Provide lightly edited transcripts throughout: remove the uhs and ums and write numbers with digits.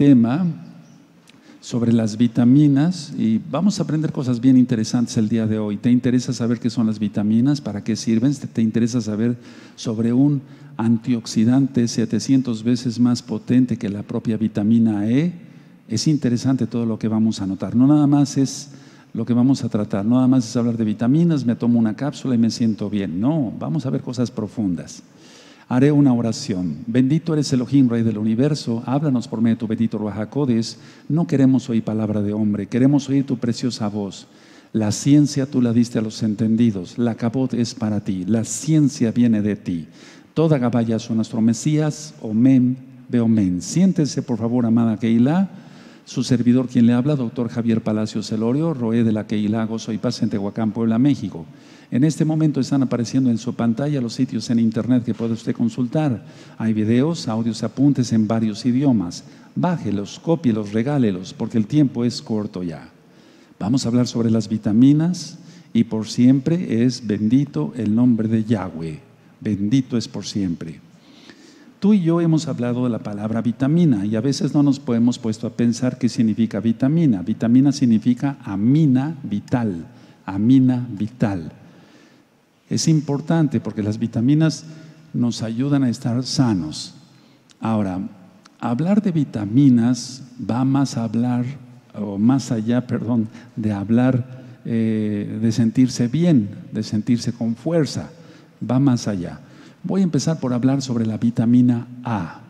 tema sobre las vitaminas y vamos a aprender cosas bien interesantes el día de hoy. ¿Te interesa saber qué son las vitaminas? ¿Para qué sirven? ¿Te interesa saber sobre un antioxidante 700 veces más potente que la propia vitamina E? Es interesante todo lo que vamos a anotar. No nada más es lo que vamos a tratar, no nada más es hablar de vitaminas, me tomo una cápsula y me siento bien. No, vamos a ver cosas profundas. Haré una oración. Bendito eres Elohim, Rey del Universo, háblanos por medio de tu bendito Ruach HaKodesh. No queremos oír palabra de hombre, queremos oír tu preciosa voz. La ciencia tú la diste a los entendidos, la cabot es para ti, la ciencia viene de ti. Toda Gabaya son nuestro Mesías, Omen, Beomen. Siéntese por favor, amada Keilah. Su servidor quien le habla, doctor Javier Palacios Celorio, Roeh de la Keilah, GozoyPaz en Tehuacán, Puebla, México. En este momento están apareciendo en su pantalla los sitios en internet que puede usted consultar. Hay videos, audios, apuntes en varios idiomas. Bájelos, cópielos, regálelos, porque el tiempo es corto ya. Vamos a hablar sobre las vitaminas y por siempre es bendito el nombre de Yahweh. Bendito es por siempre. Tú y yo hemos hablado de la palabra vitamina y a veces no nos hemos puesto a pensar qué significa vitamina. Vitamina significa amina vital, amina vital. Es importante porque las vitaminas nos ayudan a estar sanos. Ahora, hablar de vitaminas va más a hablar, o más allá, perdón, de hablar de sentirse bien, de sentirse con fuerza. Va más allá. Voy a empezar por hablar sobre la vitamina A.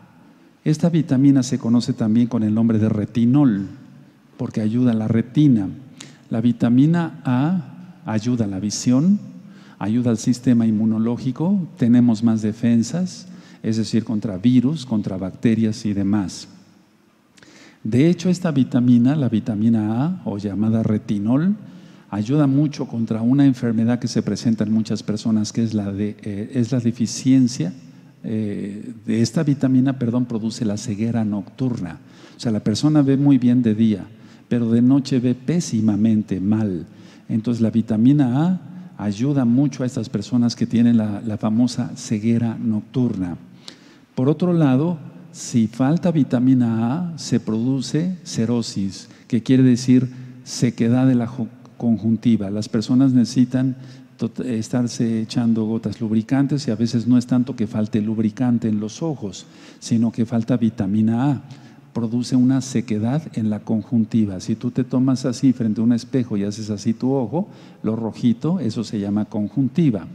Esta vitamina se conoce también con el nombre de retinol, porque ayuda a la retina. La vitamina A ayuda a la visión, ayuda al sistema inmunológico, tenemos más defensas, es decir, contra virus, contra bacterias y demás. De hecho, esta vitamina, la vitamina A, o llamada retinol, ayuda mucho contra una enfermedad que se presenta en muchas personas, que es la deficiencia de esta vitamina, produce la ceguera nocturna. O sea, la persona ve muy bien de día, pero de noche ve pésimamente mal. Entonces, la vitamina A ayuda mucho a estas personas que tienen la famosa ceguera nocturna. Por otro lado, si falta vitamina A, se produce xerosis, que quiere decir sequedad de la conjuntiva. Las personas necesitan estarse echando gotas lubricantes y a veces no es tanto que falte lubricante en los ojos, sino que falta vitamina A. Produce una sequedad en la conjuntiva. Si tú te tomas así frente a un espejo y haces así tu ojo, lo rojito, eso se llama conjuntiva.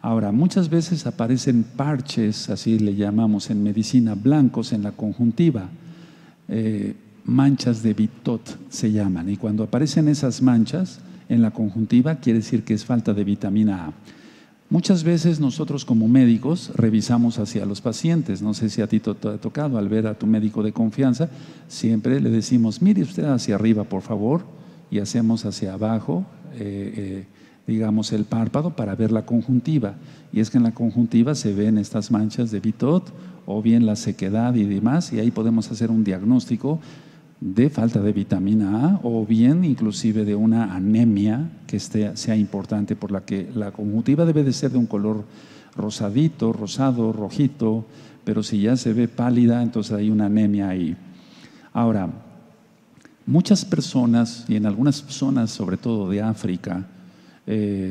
Ahora, muchas veces aparecen parches, así le llamamos en medicina, blancos en la conjuntiva. Manchas de Bitot se llaman. Y cuando aparecen esas manchas en la conjuntiva, quiere decir que es falta de vitamina A. Muchas veces nosotros como médicos revisamos hacia los pacientes, no sé si a ti te ha tocado, al ver a tu médico de confianza, siempre le decimos, mire usted hacia arriba por favor, y hacemos hacia abajo, digamos el párpado para ver la conjuntiva, y es que en la conjuntiva se ven estas manchas de Bitot, o bien la sequedad y demás, y ahí podemos hacer un diagnóstico de falta de vitamina A o bien inclusive de una anemia que sea importante, por la que la conjuntiva debe de ser de un color rosadito, rosado, rojito, pero si ya se ve pálida, entonces hay una anemia ahí. Ahora, muchas personas, y en algunas zonas sobre todo de África,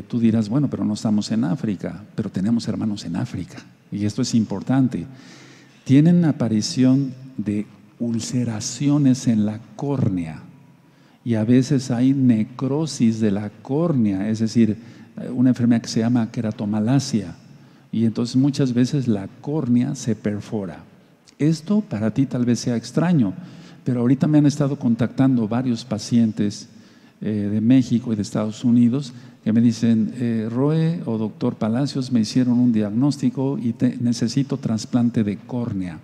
tú dirás, bueno, pero no estamos en África, pero tenemos hermanos en África, y esto es importante, tienen aparición de ulceraciones en la córnea y a veces hay necrosis de la córnea, es decir, una enfermedad que se llama queratomalacia, y entonces muchas veces la córnea se perfora. Esto para ti tal vez sea extraño, pero ahorita me han estado contactando varios pacientes de México y de Estados Unidos que me dicen, Roe o doctor Palacios, me hicieron un diagnóstico y necesito trasplante de córnea.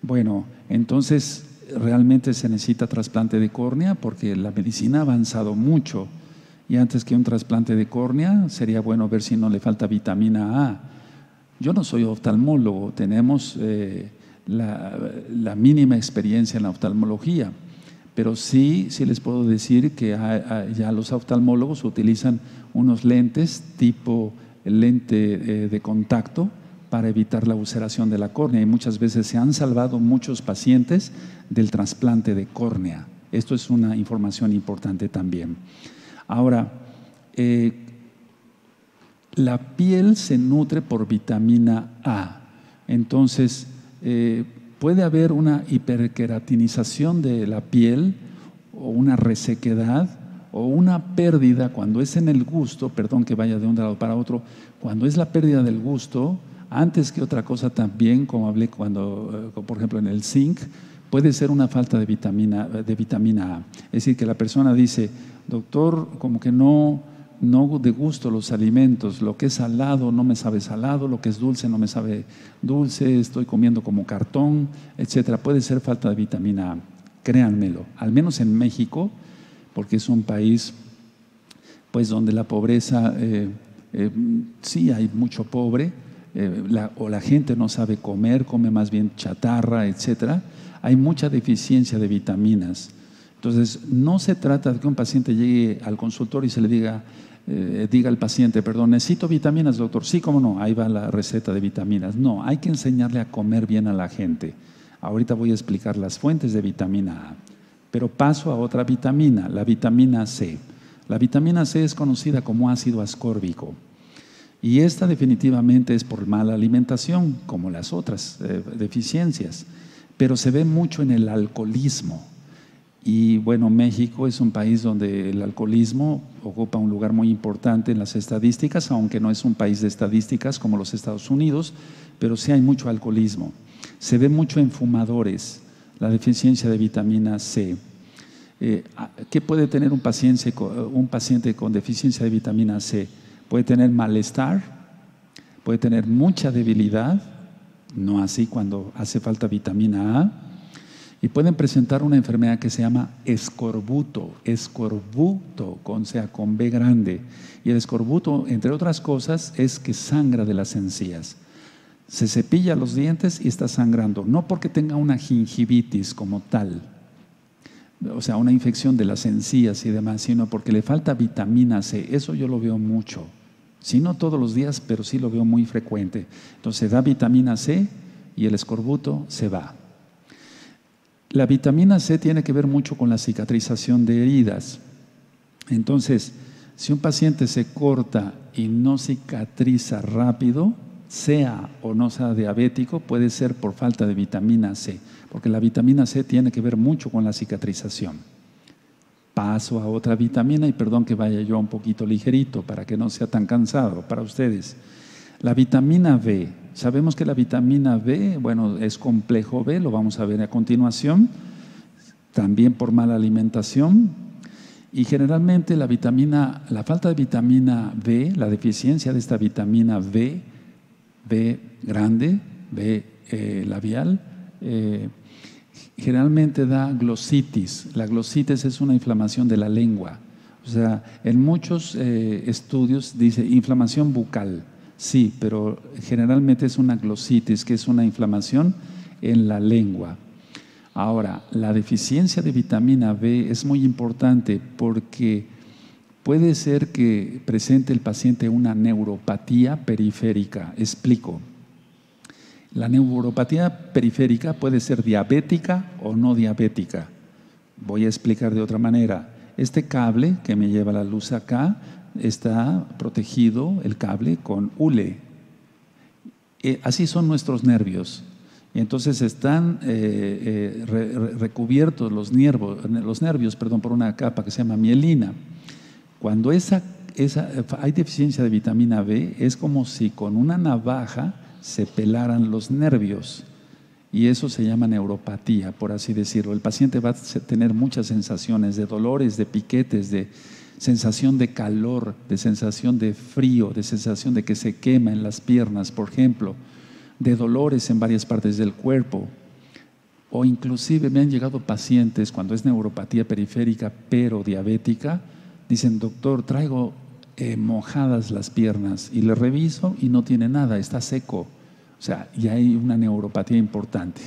Bueno, entonces realmente se necesita trasplante de córnea porque la medicina ha avanzado mucho y antes que un trasplante de córnea sería bueno ver si no le falta vitamina A. Yo no soy oftalmólogo, tenemos la mínima experiencia en la oftalmología, pero sí les puedo decir que ya los oftalmólogos utilizan unos lentes tipo lente de contacto para evitar la ulceración de la córnea, y muchas veces se han salvado muchos pacientes del trasplante de córnea. Esto es una información importante también. Ahora, la piel se nutre por vitamina A, entonces puede haber una hiperqueratinización de la piel o una resequedad o una pérdida cuando es en el gusto, perdón que vaya de un lado para otro, cuando es la pérdida del gusto, antes que otra cosa también, como hablé cuando, por ejemplo, en el zinc, puede ser una falta de vitamina A. Es decir, que la persona dice, doctor, como que no degusto los alimentos, lo que es salado no me sabe salado, lo que es dulce no me sabe dulce, estoy comiendo como cartón, etcétera. Puede ser falta de vitamina A, créanmelo, al menos en México, porque es un país pues donde la pobreza, sí hay mucho pobre, o la gente no sabe comer, come más bien chatarra, etcétera. Hay mucha deficiencia de vitaminas. Entonces, no se trata de que un paciente llegue al consultorio y se le diga, diga al paciente, perdón, necesito vitaminas, doctor. Sí, cómo no, ahí va la receta de vitaminas. No, hay que enseñarle a comer bien a la gente. Ahorita voy a explicar las fuentes de vitamina A. Pero paso a otra vitamina, la vitamina C. La vitamina C es conocida como ácido ascórbico. Y esta definitivamente es por mala alimentación, como las otras deficiencias, pero se ve mucho en el alcoholismo. Y bueno, México es un país donde el alcoholismo ocupa un lugar muy importante en las estadísticas, aunque no es un país de estadísticas como los Estados Unidos, pero sí hay mucho alcoholismo. Se ve mucho en fumadores, la deficiencia de vitamina C. ¿Qué puede tener un paciente con deficiencia de vitamina C? Puede tener malestar, puede tener mucha debilidad, no así cuando hace falta vitamina A, y pueden presentar una enfermedad que se llama escorbuto, escorbuto con B grande. Y el escorbuto, entre otras cosas, es que sangra de las encías. Se cepilla los dientes y está sangrando, no porque tenga una gingivitis como tal, o sea, una infección de las encías y demás, sino porque le falta vitamina C. Eso yo lo veo mucho. Si no todos los días, pero sí lo veo muy frecuente. Entonces da vitamina C y el escorbuto se va. La vitamina C tiene que ver mucho con la cicatrización de heridas. Entonces, si un paciente se corta y no cicatriza rápido, sea o no sea diabético, puede ser por falta de vitamina C, porque la vitamina C tiene que ver mucho con la cicatrización. Paso a otra vitamina, y perdón que vaya yo un poquito ligerito para que no sea tan cansado para ustedes. La vitamina B, sabemos que la vitamina B, bueno, es complejo B, lo vamos a ver a continuación, también por mala alimentación, y generalmente la falta de vitamina B, la deficiencia de esta vitamina B, B grande, B labial, generalmente da glositis. La glositis es una inflamación de la lengua. O sea, en muchos estudios dice inflamación bucal. Sí, pero generalmente es una glositis, que es una inflamación en la lengua. Ahora, la deficiencia de vitamina B es muy importante porque puede ser que presente el paciente una neuropatía periférica. Explico. La neuropatía periférica puede ser diabética o no diabética. Voy a explicar de otra manera. Este cable que me lleva la luz acá está protegido, el cable, con hule. Así son nuestros nervios. Entonces están recubiertos los nervios, por una capa que se llama mielina. Cuando hay deficiencia de vitamina B, es como si con una navaja se pelaran los nervios, y eso se llama neuropatía, por así decirlo. El paciente va a tener muchas sensaciones de dolores, de piquetes, de sensación de calor, de sensación de frío, de sensación de que se quema en las piernas, por ejemplo, de dolores en varias partes del cuerpo, o inclusive me han llegado pacientes cuando es neuropatía periférica pero diabética, dicen, doctor, traigo mojadas las piernas, y le reviso y no tiene nada, está seco. O sea, ya hay una neuropatía importante.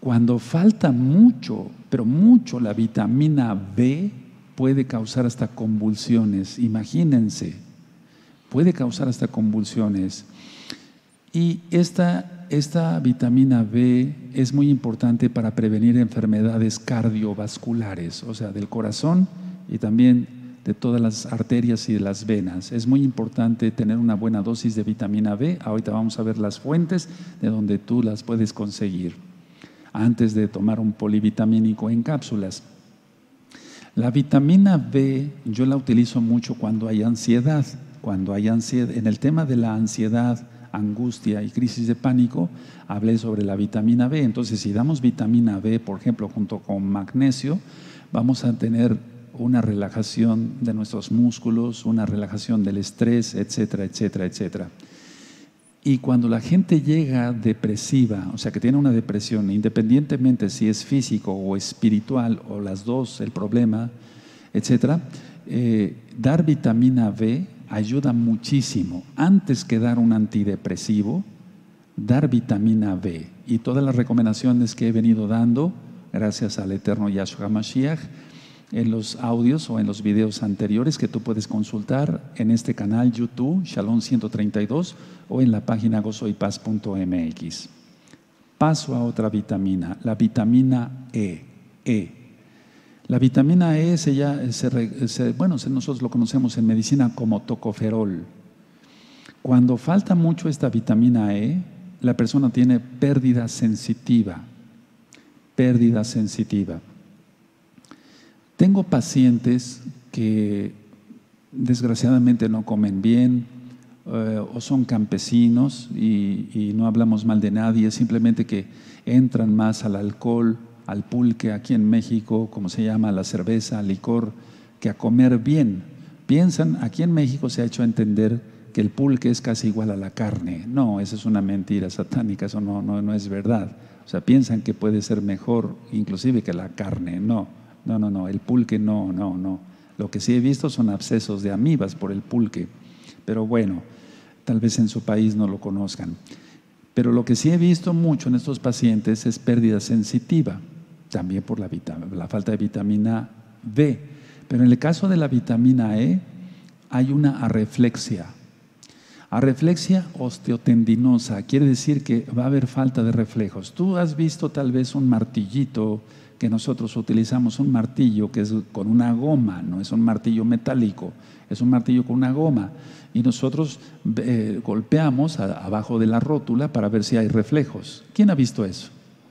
Cuando falta mucho, pero mucho, la vitamina B, puede causar hasta convulsiones. Imagínense, puede causar hasta convulsiones. Y esta vitamina B es muy importante para prevenir enfermedades cardiovasculares, o sea, del corazón y también de todas las arterias y de las venas. Es muy importante tener una buena dosis de vitamina B. Ahorita vamos a ver las fuentes de donde tú las puedes conseguir antes de tomar un polivitamínico en cápsulas. La vitamina B yo la utilizo mucho cuando hay ansiedad. Cuando hay ansiedad, en el tema de la ansiedad, angustia y crisis de pánico, hablé sobre la vitamina B. Entonces, si damos vitamina B, por ejemplo, junto con magnesio, vamos a tener una relajación de nuestros músculos, una relajación del estrés, etcétera, etcétera, etcétera. Y cuando la gente llega depresiva, o sea que tiene una depresión, independientemente si es físico o espiritual o las dos, el problema, etcétera, dar vitamina B ayuda muchísimo. Antes que dar un antidepresivo, dar vitamina B. Y todas las recomendaciones que he venido dando, gracias al eterno Yeshua HaMashiach, en los audios o en los videos anteriores que tú puedes consultar en este canal YouTube, Shalom132, o en la página GozoyPaz.mx. Paso a otra vitamina, la vitamina E. La vitamina E, nosotros lo conocemos en medicina como tocoferol. Cuando falta mucho esta vitamina E, la persona tiene pérdida sensitiva. Pérdida sensitiva. Tengo pacientes que desgraciadamente no comen bien o son campesinos y no hablamos mal de nadie, simplemente que entran más al alcohol, al pulque aquí en México, como se llama, la cerveza, al licor, que a comer bien. Piensan, aquí en México se ha hecho entender que el pulque es casi igual a la carne. No, esa es una mentira satánica, eso no es verdad. O sea, piensan que puede ser mejor inclusive que la carne, no, el pulque no. Lo que sí he visto son abscesos de amibas por el pulque, pero bueno, tal vez en su país no lo conozcan. Pero lo que sí he visto mucho en estos pacientes es pérdida sensitiva, también por la falta de vitamina B. Pero en el caso de la vitamina E, hay una arreflexia. Arreflexia osteotendinosa, quiere decir que va a haber falta de reflejos. Tú has visto tal vez un martillito que nosotros utilizamos, un martillo que es con una goma, no es un martillo metálico, es un martillo con una goma, y nosotros golpeamos abajo de la rótula para ver si hay reflejos. ¿Quién ha visto eso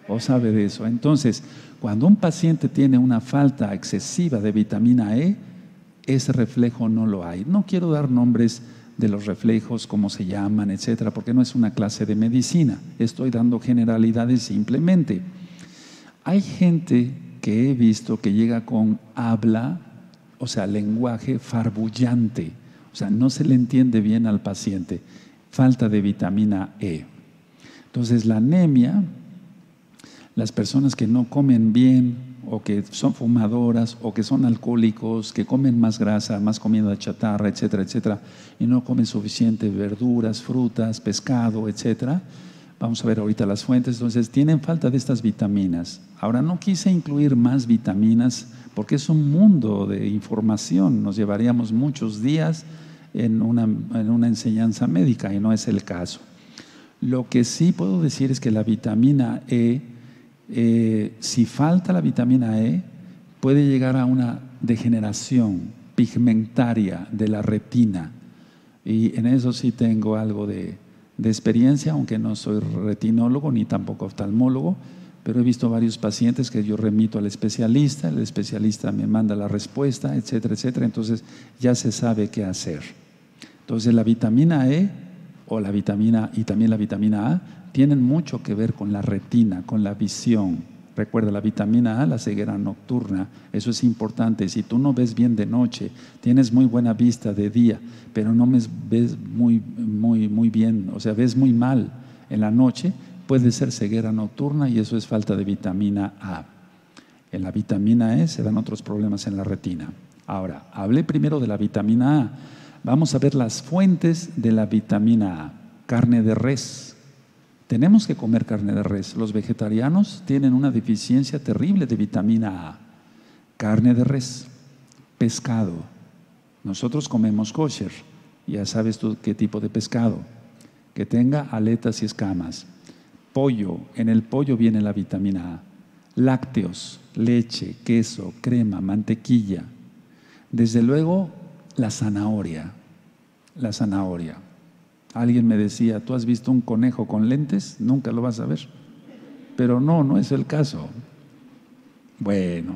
o sabe de eso? Entonces, cuando un paciente tiene una falta excesiva de vitamina E, ese reflejo no lo hay. No quiero dar nombres de los reflejos, cómo se llaman, etcétera, porque no es una clase de medicina, estoy dando generalidades simplemente. Hay gente que he visto que llega con habla, o sea, lenguaje farbullante, o sea, no se le entiende bien al paciente, falta de vitamina E. Entonces, la anemia, las personas que no comen bien, o que son fumadoras, o que son alcohólicos, que comen más grasa, más comida chatarra, etcétera, etcétera, y no comen suficiente verduras, frutas, pescado, etcétera. Vamos a ver ahorita las fuentes. Entonces, tienen falta de estas vitaminas. Ahora, no quise incluir más vitaminas porque es un mundo de información. Nos llevaríamos muchos días en una enseñanza médica y no es el caso. Lo que sí puedo decir es que la vitamina E, si falta la vitamina E, puede llegar a una degeneración pigmentaria de la retina. Y en eso sí tengo algo de experiencia, aunque no soy retinólogo ni tampoco oftalmólogo, pero he visto varios pacientes que yo remito al especialista, el especialista me manda la respuesta, etcétera, etcétera. Entonces ya se sabe qué hacer. Entonces la vitamina E y también la vitamina A tienen mucho que ver con la retina, con la visión. Recuerda, la vitamina A, la ceguera nocturna, eso es importante. Si tú no ves bien de noche, tienes muy buena vista de día, pero no ves muy bien, o sea, ves muy mal en la noche, puede ser ceguera nocturna y eso es falta de vitamina A. En la vitamina E se dan otros problemas en la retina. Ahora, hablé primero de la vitamina A. Vamos a ver las fuentes de la vitamina A. Carne de res. Tenemos que comer carne de res. Los vegetarianos tienen una deficiencia terrible de vitamina A. Carne de res, pescado. Nosotros comemos kosher, ya sabes tú qué tipo de pescado. que tenga aletas y escamas. Pollo, en el pollo viene la vitamina A. Lácteos, leche, queso, crema, mantequilla. Desde luego, la zanahoria. La zanahoria. Alguien me decía, ¿tú has visto un conejo con lentes? Nunca lo vas a ver. Pero no, no es el caso. Bueno,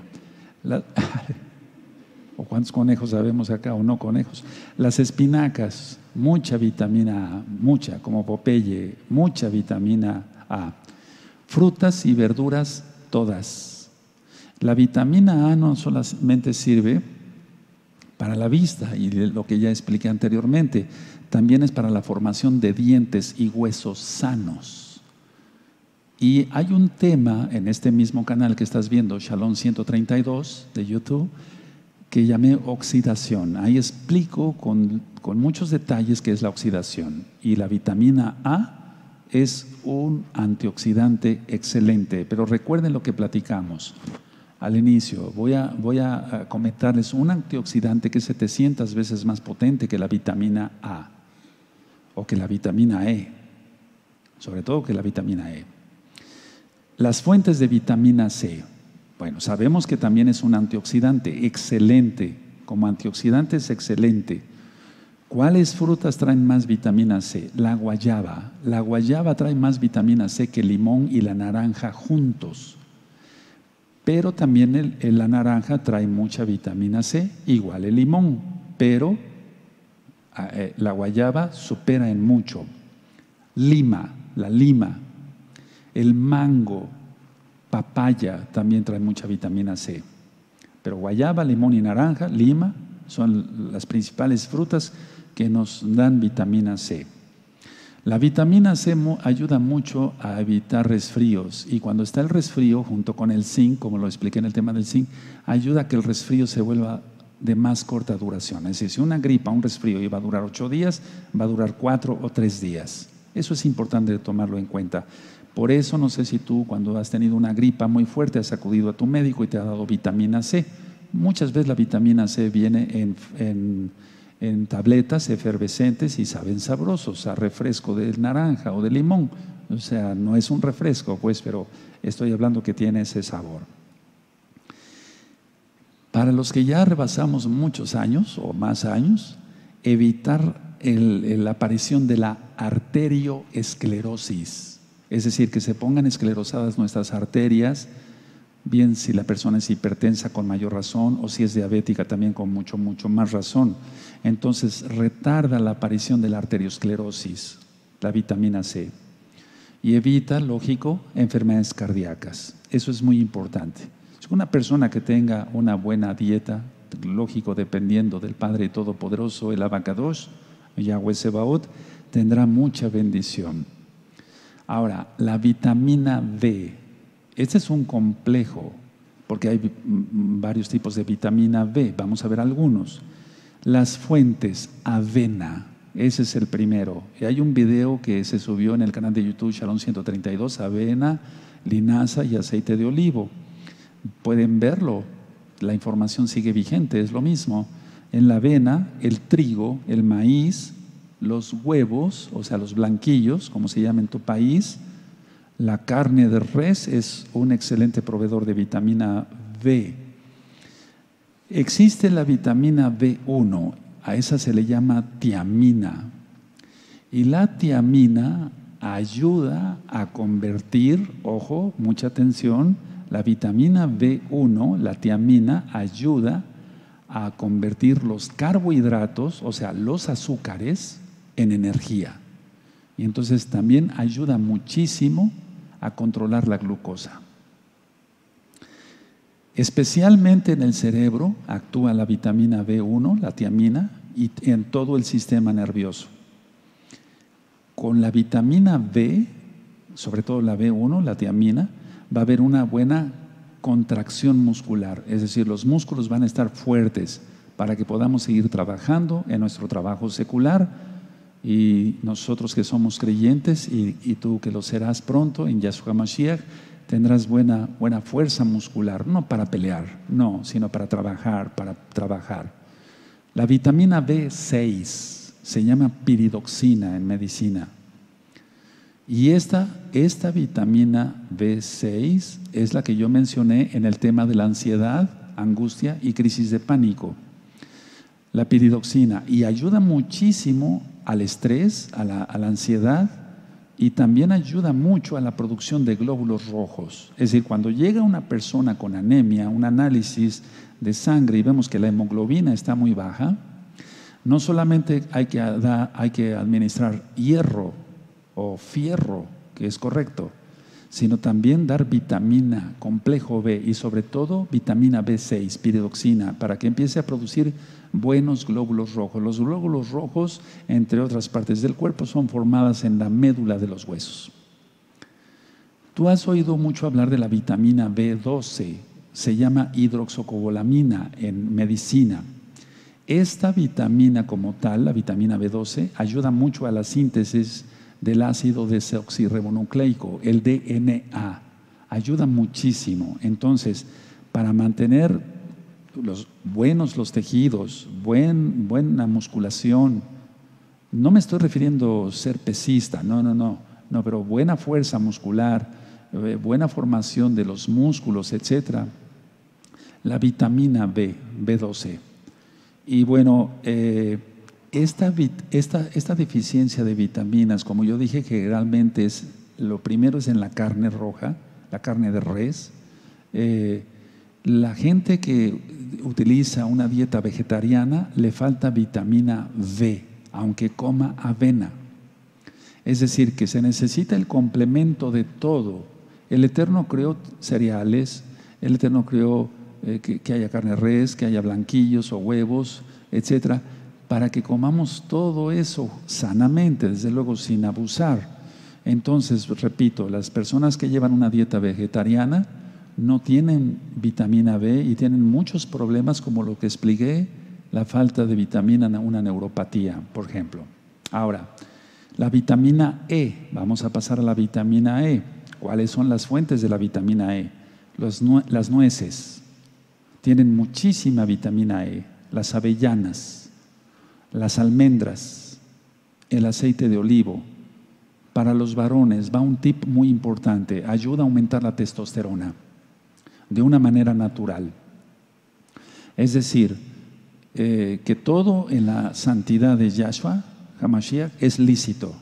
¿o cuántos conejos sabemos acá o no conejos? Las espinacas, mucha vitamina A, mucha, como Popeye, mucha vitamina A. Frutas y verduras, todas. La vitamina A no solamente sirve para la vista y lo que ya expliqué anteriormente, también es para la formación de dientes y huesos sanos. Y hay un tema en este mismo canal que estás viendo, Shalom132 de YouTube, que llamé oxidación. Ahí explico con muchos detalles qué es la oxidación. Y la vitamina A es un antioxidante excelente. Pero recuerden lo que platicamos al inicio. Voy a comentarles un antioxidante que es 700 veces más potente que la vitamina A. O que la vitamina E, sobre todo que la vitamina E. Las fuentes de vitamina C, bueno, sabemos que también es un antioxidante, excelente, como antioxidante es excelente. ¿Cuáles frutas traen más vitamina C? La guayaba. La guayaba trae más vitamina C que el limón y la naranja juntos. Pero también la naranja trae mucha vitamina C, igual el limón, pero la guayaba supera en mucho. Lima, la lima, el mango, papaya también trae mucha vitamina C. Pero guayaba, limón y naranja, lima, son las principales frutas que nos dan vitamina C. La vitamina C ayuda mucho a evitar resfríos, y cuando está el resfrío junto con el zinc, como lo expliqué en el tema del zinc, ayuda a que el resfrío se vuelva de más corta duración. Es decir, si una gripa, un resfrío iba a durar 8 días, va a durar 4 o 3 días. Eso es importante tomarlo en cuenta. Por eso no sé si tú, cuando has tenido una gripa muy fuerte, has acudido a tu médico y te ha dado vitamina C. Muchas veces la vitamina C viene en tabletas efervescentes y saben sabrosos, a refresco de naranja o de limón. O sea, no es un refresco, pues, pero estoy hablando que tiene ese sabor. Para los que ya rebasamos muchos años o más años, evitar la aparición de la arteriosclerosis. Es decir, que se pongan esclerosadas nuestras arterias, bien si la persona es hipertensa con mayor razón o si es diabética también con mucho más razón. Entonces, retarda la aparición de la arteriosclerosis, la vitamina C. Y evita, lógico, enfermedades cardíacas. Eso es muy importante. Una persona que tenga una buena dieta, lógico, dependiendo del Padre Todopoderoso, el Abacadosh, Yahweh Sebaot, tendrá mucha bendición. Ahora, la vitamina D. Este es un complejo, porque hay varios tipos de vitamina D. Vamos a ver algunos. Las fuentes, avena. Ese es el primero. Y hay un video que se subió en el canal de YouTube, Shalom132, avena, linaza y aceite de olivo. Pueden verlo, la información sigue vigente, es lo mismo. En la avena, el trigo, el maíz, los huevos, o sea, los blanquillos, como se llama en tu país. La carne de res es un excelente proveedor de vitamina B. Existe la vitamina B1, a esa se le llama tiamina. Y la tiamina ayuda a convertir, ojo, mucha atención, la vitamina B1, la tiamina, ayuda a convertir los carbohidratos, o sea, los azúcares, en energía. Y entonces también ayuda muchísimo a controlar la glucosa. Especialmente en el cerebro actúa la vitamina B1, la tiamina, y en todo el sistema nervioso. Con la vitamina B, sobre todo la B1, la tiamina, va a haber una buena contracción muscular, es decir, los músculos van a estar fuertes para que podamos seguir trabajando en nuestro trabajo secular, y nosotros que somos creyentes y tú que lo serás pronto en Yeshua HaMashiach, tendrás buena fuerza muscular, no para pelear, no, sino para trabajar, La vitamina B6 se llama piridoxina en medicina, Y esta vitamina B6 es la que yo mencioné en el tema de la ansiedad, angustia y crisis de pánico. La piridoxina, y ayuda muchísimo al estrés, a la ansiedad, y también ayuda mucho a la producción de glóbulos rojos. Es decir, cuando llega una persona con anemia, un análisis de sangre y vemos que la hemoglobina está muy baja, no solamente hay que administrar hierro o fierro, que es correcto, sino también dar vitamina, complejo B y sobre todo vitamina B6, piridoxina, para que empiece a producir buenos glóbulos rojos. Los glóbulos rojos, entre otras partes del cuerpo, son formadas en la médula de los huesos. Tú has oído mucho hablar de la vitamina B12, se llama hidroxocobalamina en medicina. Esta vitamina como tal, la vitamina B12, ayuda mucho a la síntesis del ácido desoxirribonucleico, el DNA, ayuda muchísimo. Entonces, para mantener los tejidos, buena musculación, no me estoy refiriendo a ser pesista, no, pero buena fuerza muscular, buena formación de los músculos, etcétera, la vitamina B, B12. Y bueno, esta deficiencia de vitaminas, como yo dije, generalmente es, lo primero es en la carne roja, la carne de res. La gente que utiliza una dieta vegetariana le falta vitamina B, aunque coma avena. Es decir, que se necesita el complemento de todo. El Eterno creó cereales, el Eterno creó que haya carne de res, que haya blanquillos o huevos, etcétera, para que comamos todo eso sanamente, desde luego sin abusar. Entonces, repito, las personas que llevan una dieta vegetariana no tienen vitamina B y tienen muchos problemas, como lo que expliqué, la falta de vitamina, una neuropatía, por ejemplo. Ahora, la vitamina E, vamos a pasar a la vitamina E. ¿Cuáles son las fuentes de la vitamina E? Las nueces tienen muchísima vitamina E, las avellanas, las almendras, el aceite de olivo. Para los varones va un tip muy importante, ayuda a aumentar la testosterona de una manera natural. Es decir, que todo en la santidad de Yeshua HaMashiach es lícito,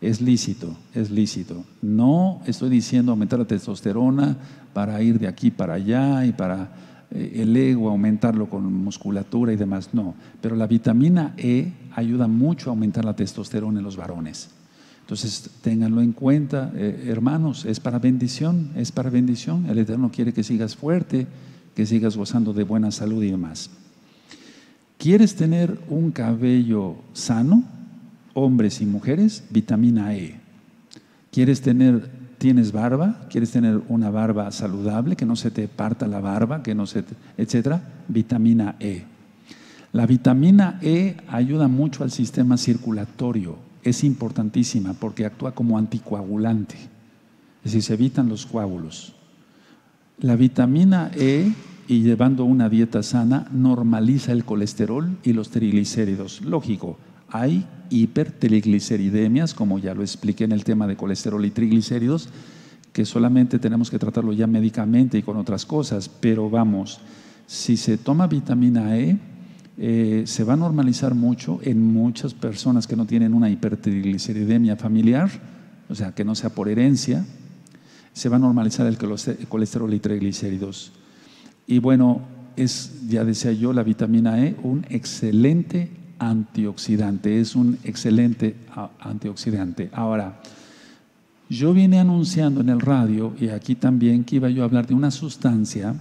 es lícito, es lícito. No estoy diciendo aumentar la testosterona para ir de aquí para allá y para el ego, aumentarlo con musculatura y demás, no. Pero la vitamina E ayuda mucho a aumentar la testosterona en los varones. Entonces, ténganlo en cuenta, hermanos, es para bendición, es para bendición. El Eterno quiere que sigas fuerte, que sigas gozando de buena salud y demás. ¿Quieres tener un cabello sano? Hombres y mujeres, vitamina E. ¿Quieres tener... ¿Tienes barba? ¿Quieres tener una barba saludable? Que no se te parta la barba, que no se te, etcétera. Vitamina E. La vitamina E ayuda mucho al sistema circulatorio. Es importantísima porque actúa como anticoagulante. Es decir, se evitan los coágulos. La vitamina E, y llevando una dieta sana, normaliza el colesterol y los triglicéridos. Lógico, hay hipertrigliceridemias, como ya lo expliqué en el tema de colesterol y triglicéridos, que solamente tenemos que tratarlo ya médicamente y con otras cosas, pero vamos, si se toma vitamina E, se va a normalizar mucho en muchas personas que no tienen una hipertrigliceridemia familiar, o sea, que no sea por herencia, se va a normalizar el colesterol y triglicéridos. Y bueno, es, ya decía yo, la vitamina E, un excelente antioxidante, es un excelente antioxidante. Ahora, yo vine anunciando en el radio y aquí también que iba yo a hablar de una sustancia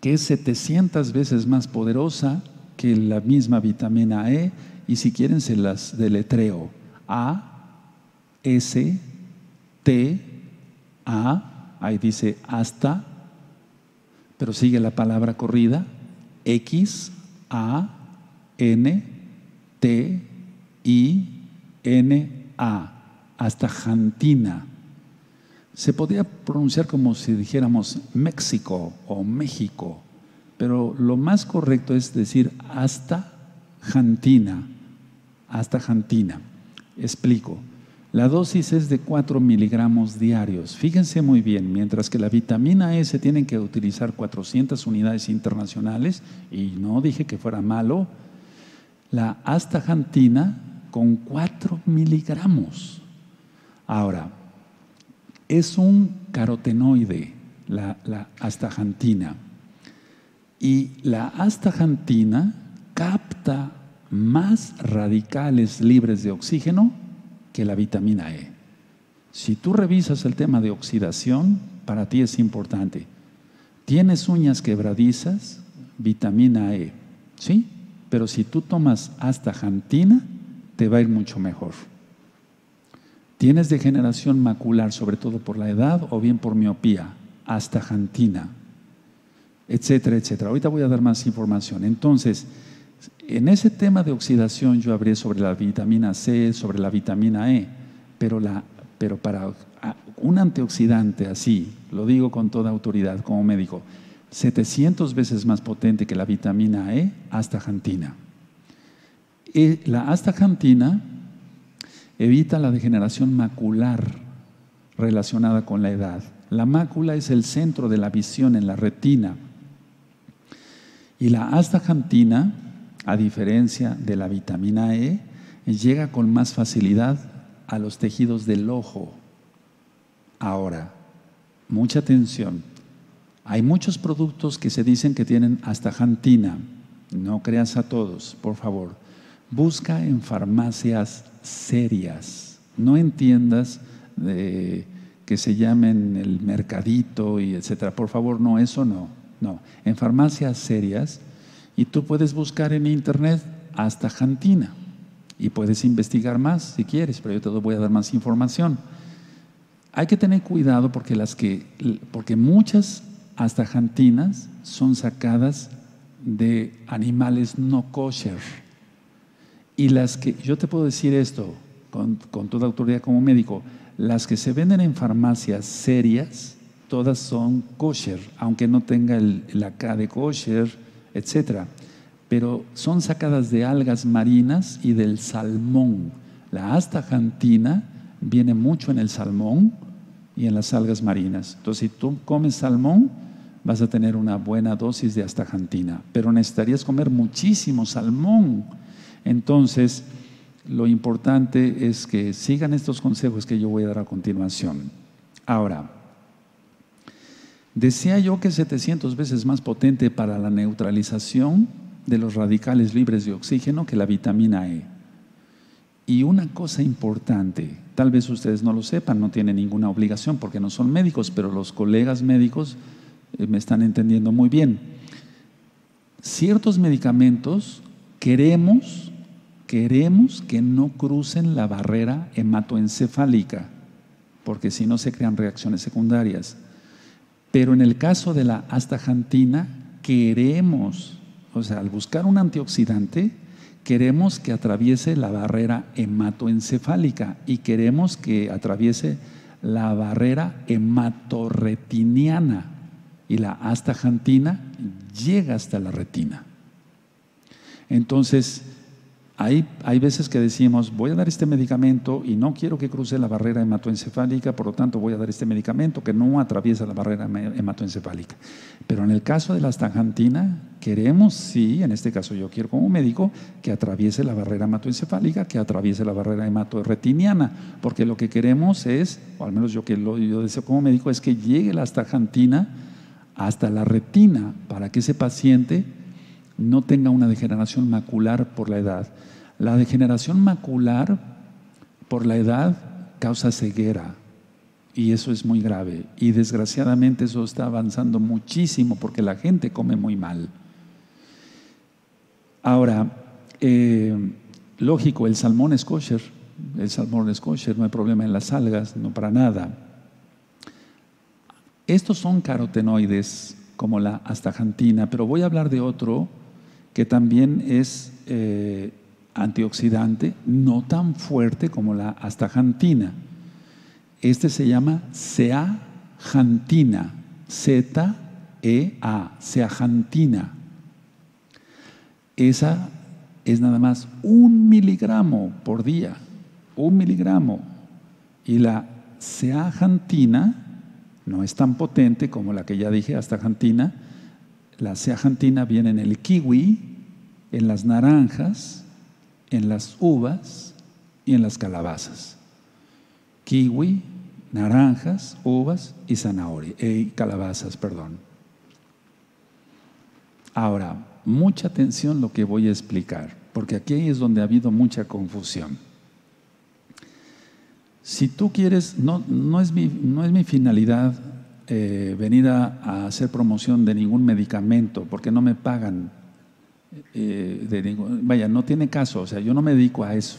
que es 700 veces más poderosa que la misma vitamina E, y si quieren se las deletreo: ASTA, ahí dice hasta, pero sigue la palabra corrida, XANTINA, astaxantina. Se podría pronunciar como si dijéramos México o México, pero lo más correcto es decir astaxantina. Explico. La dosis es de 4 miligramos diarios. Fíjense muy bien, mientras que la vitamina E se tienen que utilizar 400 unidades internacionales, y no dije que fuera malo, la astaxantina con 4 miligramos. Ahora, es un carotenoide la astaxantina, y la astaxantina capta más radicales libres de oxígeno que la vitamina E. Si tú revisas el tema de oxidación, para ti es importante. Tienes uñas quebradizas, vitamina E, ¿sí? Pero si tú tomas astaxantina, te va a ir mucho mejor. Tienes degeneración macular, sobre todo por la edad o bien por miopía, astaxantina, etcétera, etcétera. Ahorita voy a dar más información. Entonces, en ese tema de oxidación yo hablé sobre la vitamina C, sobre la vitamina E, pero para un antioxidante así, lo digo con toda autoridad como médico, 700 veces más potente que la vitamina E, astaxantina. La astaxantina evita la degeneración macular relacionada con la edad. La mácula es el centro de la visión en la retina, y la astaxantina, a diferencia de la vitamina E, llega con más facilidad a los tejidos del ojo. Ahora, mucha atención. Hay muchos productos que se dicen que tienen astaxantina. No creas a todos, por favor. Busca en farmacias serias. No en tiendas que se llamen el mercadito y etcétera. Por favor, no, eso no. No, en farmacias serias. Y tú puedes buscar en internet astaxantina y puedes investigar más si quieres, pero yo te voy a dar más información. Hay que tener cuidado porque muchas astaxantinas son sacadas de animales no kosher. Y las que, yo te puedo decir esto con toda autoridad como médico, las que se venden en farmacias serias, todas son kosher, aunque no tenga la K de kosher, etcétera, pero son sacadas de algas marinas y del salmón. La astaxantina viene mucho en el salmón y en las algas marinas. Entonces, si tú comes salmón, vas a tener una buena dosis de astaxantina, pero necesitarías comer muchísimo salmón. Entonces, lo importante es que sigan estos consejos que yo voy a dar a continuación. Ahora, decía yo que es 700 veces más potente para la neutralización de los radicales libres de oxígeno que la vitamina E. Y una cosa importante, tal vez ustedes no lo sepan, no tienen ninguna obligación porque no son médicos, pero los colegas médicos me están entendiendo muy bien. Ciertos medicamentos queremos que no crucen la barrera hematoencefálica, porque si no se crean reacciones secundarias. Pero en el caso de la astaxantina, queremos, o sea, al buscar un antioxidante, queremos que atraviese la barrera hematoencefálica y queremos que atraviese la barrera hematorretiniana, y la astaxantina llega hasta la retina. Entonces, hay veces que decimos, voy a dar este medicamento y no quiero que cruce la barrera hematoencefálica, por lo tanto voy a dar este medicamento que no atraviesa la barrera hematoencefálica. Pero en el caso de la astaxantina, queremos, sí, en este caso yo quiero como médico, que atraviese la barrera hematoencefálica, que atraviese la barrera hematorretiniana, porque lo que queremos es, o al menos yo deseo como médico, es que llegue la astaxantina hasta la retina para que ese paciente no tenga una degeneración macular por la edad. La degeneración macular por la edad causa ceguera, y eso es muy grave, y desgraciadamente eso está avanzando muchísimo porque la gente come muy mal. Ahora, lógico, el salmón es kosher, no hay problema en las algas, no para nada. Estos son carotenoides como la astaxantina, pero voy a hablar de otro que también es antioxidante, no tan fuerte como la astaxantina. Este se llama zeaxantina, Z-E-A, zeaxantina. Esa es nada más 1 miligramo por día, 1 miligramo. Y la zeaxantina no es tan potente como la que ya dije, astaxantina. La zeaxantina viene en el kiwi, en las naranjas, en las uvas y en las calabazas. Kiwi, naranjas, uvas y zanahoria, calabazas, perdón. Ahora, mucha atención lo que voy a explicar, porque aquí es donde ha habido mucha confusión. Si tú quieres, no es mi finalidad venir a hacer promoción de ningún medicamento, porque no me pagan, vaya, no tiene caso, o sea, yo no me dedico a eso,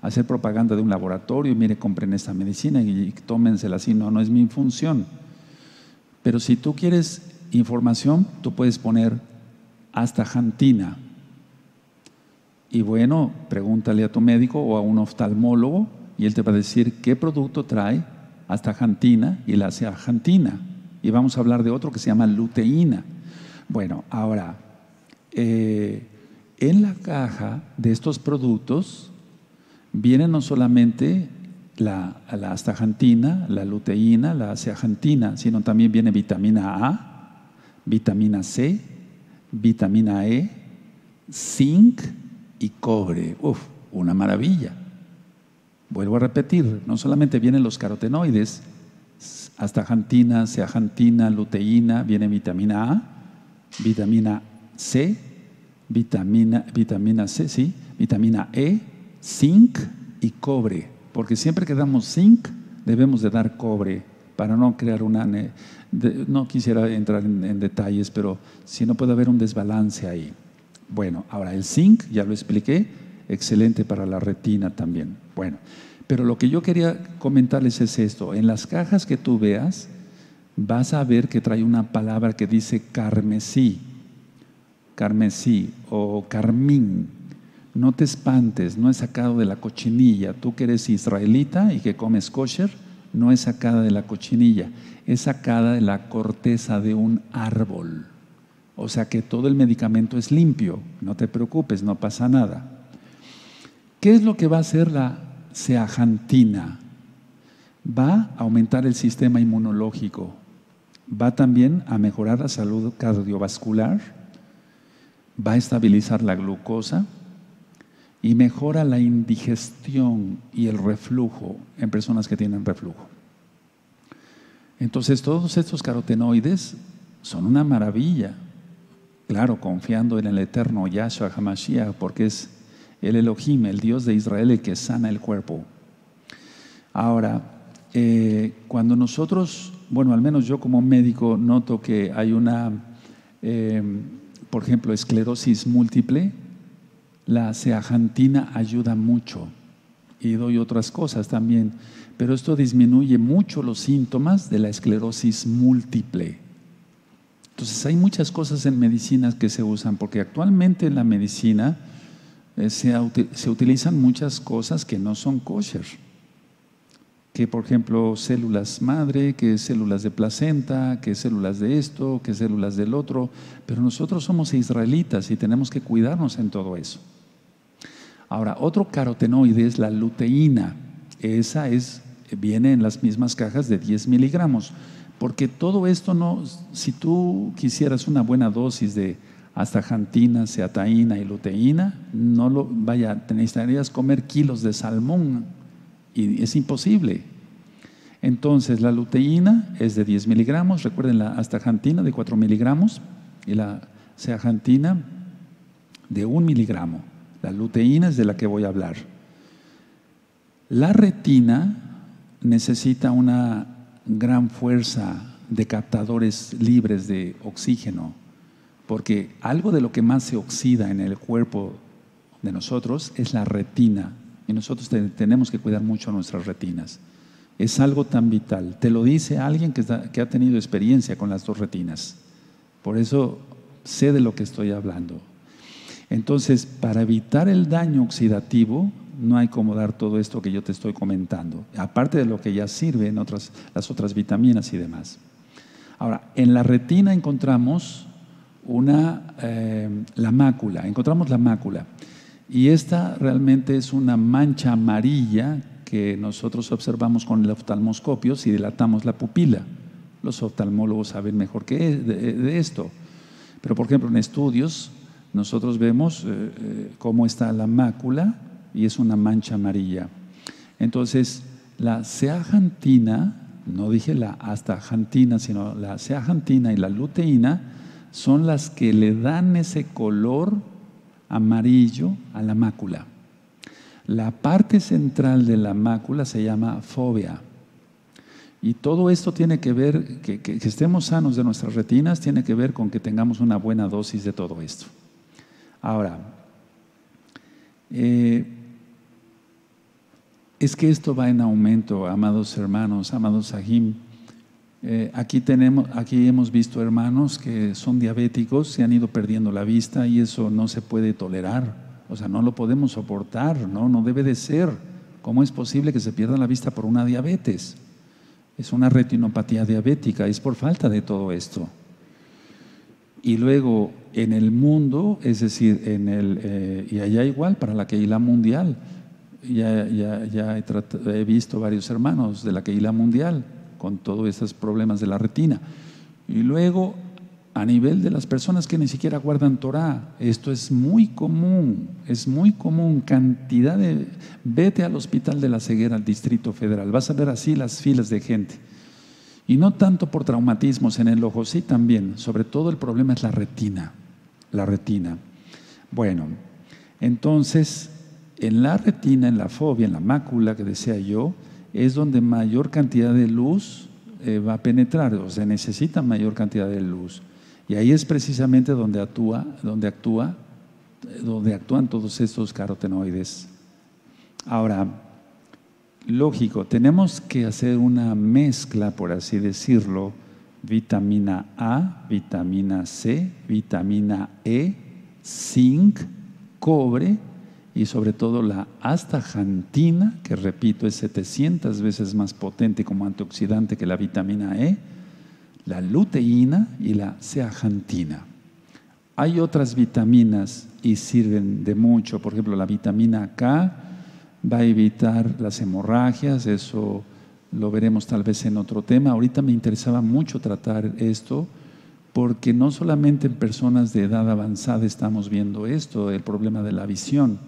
a hacer propaganda de un laboratorio, y mire, compren esta medicina y tómensela así, no es mi función. Pero si tú quieres información, tú puedes poner astaxantina. Y bueno, pregúntale a tu médico o a un oftalmólogo y él te va a decir qué producto trae astaxantina y la zeaxantina. Y vamos a hablar de otro que se llama luteína. Bueno, ahora, en la caja de estos productos vienen no solamente la astaxantina, la luteína, la zeaxantina, sino también viene vitamina A, vitamina C, vitamina E, zinc y cobre. Uf, una maravilla. Vuelvo a repetir, no solamente vienen los carotenoides, astaxantina, zeaxantina, luteína, viene vitamina A, vitamina C, vitamina E, zinc y cobre, porque siempre que damos zinc debemos de dar cobre para no crear una… no quisiera entrar en detalles, pero si no puede haber un desbalance ahí. Bueno, ahora el zinc, ya lo expliqué, excelente para la retina también. Bueno, pero lo que yo quería comentarles es esto. En las cajas que tú veas, vas a ver que trae una palabra que dice carmesí, carmesí o carmín. No te espantes, no es sacado de la cochinilla. Tú que eres israelita y que comes kosher, no es sacada de la cochinilla, es sacada de la corteza de un árbol. O sea que todo el medicamento es limpio, no te preocupes, no pasa nada. ¿Qué es lo que va a hacer la zeaxantina? Va a aumentar el sistema inmunológico, va también a mejorar la salud cardiovascular, va a estabilizar la glucosa y mejora la indigestión y el reflujo en personas que tienen reflujo. Entonces todos estos carotenoides son una maravilla. Claro, confiando en el eterno Yeshua HaMashiach, porque es el Elohim, el Dios de Israel, el que sana el cuerpo. Ahora, cuando nosotros, bueno, al menos yo como médico noto que hay una, por ejemplo, esclerosis múltiple, la zeaxantina ayuda mucho y doy otras cosas también, pero esto disminuye mucho los síntomas de la esclerosis múltiple. Entonces hay muchas cosas en medicinas que se usan, porque actualmente en la medicina se utilizan muchas cosas que no son kosher, que por ejemplo células madre, que células de placenta, que células de esto, que células del otro, pero nosotros somos israelitas y tenemos que cuidarnos en todo eso. Ahora, otro carotenoide es la luteína, esa viene en las mismas cajas de 10 miligramos. Porque todo esto no, si tú quisieras una buena dosis de astaxantina, zeaxantina y luteína, no lo, vaya, te necesitarías comer kilos de salmón y es imposible. Entonces la luteína es de 10 miligramos, recuerden la astaxantina de 4 miligramos y la zeaxantina de 1 miligramo. La luteína es de la que voy a hablar. La retina necesita una gran fuerza de captadores libres de oxígeno, porque algo de lo que más se oxida en el cuerpo de nosotros es la retina, y nosotros tenemos que cuidar mucho nuestras retinas. Es algo tan vital, te lo dice alguien que ha tenido experiencia con las dos retinas, por eso sé de lo que estoy hablando. Entonces, para evitar el daño oxidativo, no hay como dar todo esto que yo te estoy comentando, aparte de lo que ya sirve en las otras vitaminas y demás. Ahora, en la retina encontramos la mácula, y esta realmente es una mancha amarilla que nosotros observamos con el oftalmoscopio si dilatamos la pupila. Los oftalmólogos saben mejor que de esto. Pero, por ejemplo, en estudios nosotros vemos cómo está la mácula y es una mancha amarilla. Entonces, la zeaxantina, no dije la astaxantina, sino la zeaxantina y la luteína son las que le dan ese color amarillo a la mácula. La parte central de la mácula se llama fóvea. Y todo esto tiene que ver, que estemos sanos de nuestras retinas, tiene que ver con que tengamos una buena dosis de todo esto. Ahora, es que esto va en aumento, amados hermanos, amados sahim. Aquí hemos visto hermanos que son diabéticos, se han ido perdiendo la vista y eso no se puede tolerar, o sea, no lo podemos soportar, no debe de ser. ¿Cómo es posible que se pierda la vista por una diabetes? Es una retinopatía diabética, es por falta de todo esto. Y luego en el mundo, es decir, y allá igual para la Keilah mundial, ya he visto varios hermanos de la Keilah mundial con todos estos problemas de la retina. Y luego a nivel de las personas que ni siquiera guardan Torah, esto es muy común, cantidad de… Vete al hospital de la ceguera, al Distrito Federal, vas a ver así las filas de gente. Y no tanto por traumatismos en el ojo, sí también, sobre todo el problema es la retina, Bueno, entonces, en la retina, en la fóvea, en la mácula que decía yo, es donde mayor cantidad de luz va a penetrar, o sea, necesita mayor cantidad de luz. Y ahí es precisamente donde actúan todos estos carotenoides. Ahora, lógico, tenemos que hacer una mezcla, por así decirlo, vitamina A, vitamina C, vitamina E, zinc, cobre y sobre todo la astaxantina, que repito es 700 veces más potente como antioxidante que la vitamina E, la luteína y la zeaxantina. Hay otras vitaminas y sirven de mucho, por ejemplo la vitamina K va a evitar las hemorragias, eso lo veremos tal vez en otro tema. Ahorita me interesaba mucho tratar esto porque no solamente en personas de edad avanzada estamos viendo esto, el problema de la visión,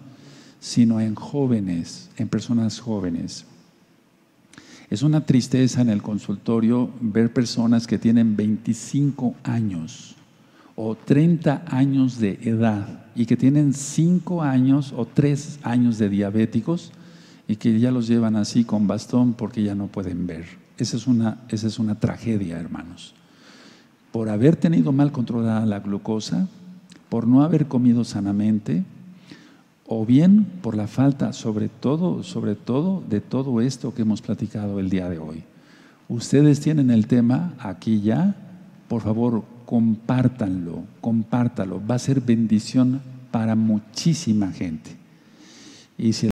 sino en jóvenes, en personas jóvenes. Es una tristeza en el consultorio ver personas que tienen 25 años o 30 años de edad y que tienen 5 años o 3 años de diabéticos y que ya los llevan así con bastón porque ya no pueden ver. Esa es una tragedia, hermanos. Por haber tenido mal controlada la glucosa, por no haber comido sanamente, o bien por la falta, sobre todo, de todo esto que hemos platicado el día de hoy. Ustedes tienen el tema aquí ya, por favor, compártanlo, compártalo. Va a ser bendición para muchísima gente. Y si